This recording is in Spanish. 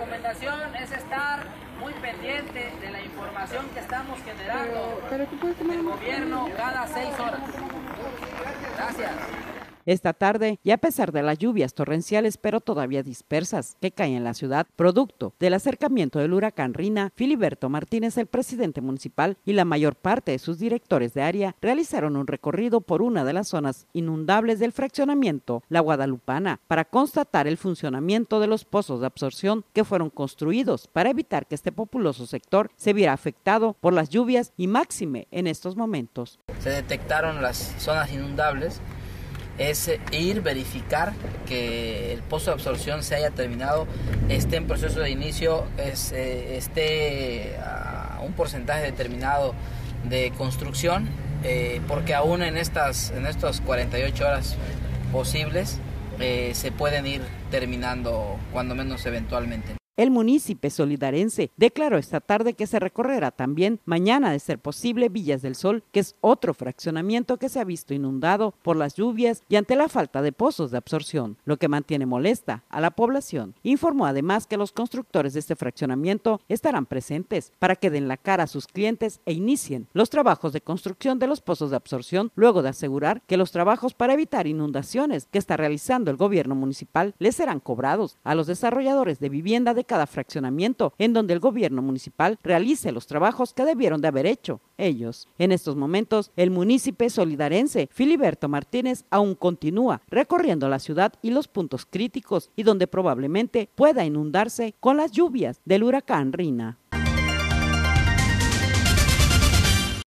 recomendación es estar muy pendiente de la información que estamos generando del gobierno cada 6 horas. Gracias. Esta tarde, y a pesar de las lluvias torrenciales pero todavía dispersas que caen en la ciudad, producto del acercamiento del huracán Rina, Filiberto Martínez, el presidente municipal, y la mayor parte de sus directores de área realizaron un recorrido por una de las zonas inundables del fraccionamiento La Guadalupana para constatar el funcionamiento de los pozos de absorción que fueron construidos para evitar que este populoso sector se viera afectado por las lluvias y máxime en estos momentos. Se detectaron las zonas inundables. Es ir, verificar que el pozo de absorción se haya terminado, esté en proceso de inicio, esté a un porcentaje determinado de construcción, porque aún en estas 48 horas posibles se pueden ir terminando, cuando menos eventualmente. El munícipe solidarense declaró esta tarde que se recorrerá también mañana, de ser posible, Villas del Sol, que es otro fraccionamiento que se ha visto inundado por las lluvias y ante la falta de pozos de absorción, lo que mantiene molesta a la población. Informó además que los constructores de este fraccionamiento estarán presentes para que den la cara a sus clientes e inicien los trabajos de construcción de los pozos de absorción, luego de asegurar que los trabajos para evitar inundaciones que está realizando el gobierno municipal les serán cobrados a los desarrolladores de vivienda de cada fraccionamiento, en donde el gobierno municipal realice los trabajos que debieron de haber hecho ellos. En estos momentos, el munícipe solidarense Filiberto Martínez aún continúa recorriendo la ciudad y los puntos críticos y donde probablemente pueda inundarse con las lluvias del huracán Rina.